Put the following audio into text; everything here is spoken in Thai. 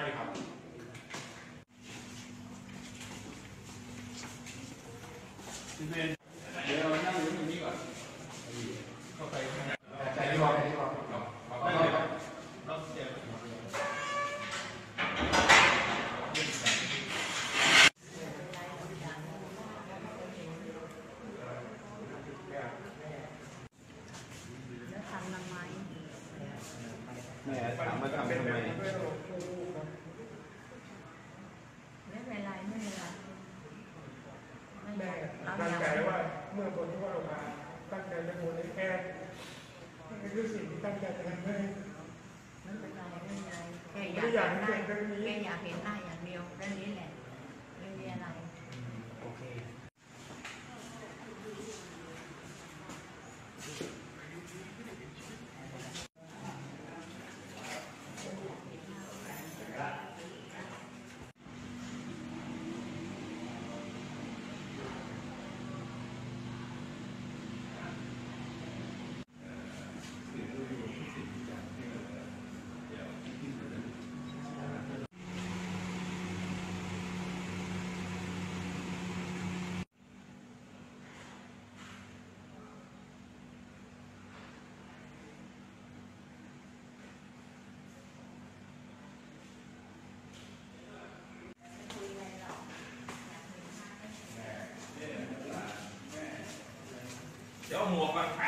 ช่ครับทีเดียวเดี๋ยวเรานั่งอยู่ตรงนี้ก่อนเข้าไปใจดีกว่าแม่ถามมาทำทำไมไม่เป็นไรไม่เป็นไรแม่ตั้งใจว่าเมื่อคนที่ว่าเรามาตั้งใจจะโมเดลแค่นี่คือสิ่งที่ตั้งใจจะทำให้ไม่เป็นไรไม่เป็นไรแค่อยากได้แค่อยากเห็นหน้าอย่างเดียวแค่นี้แหละไม่มีอะไรโอเคเดี๋ยวหมวกมา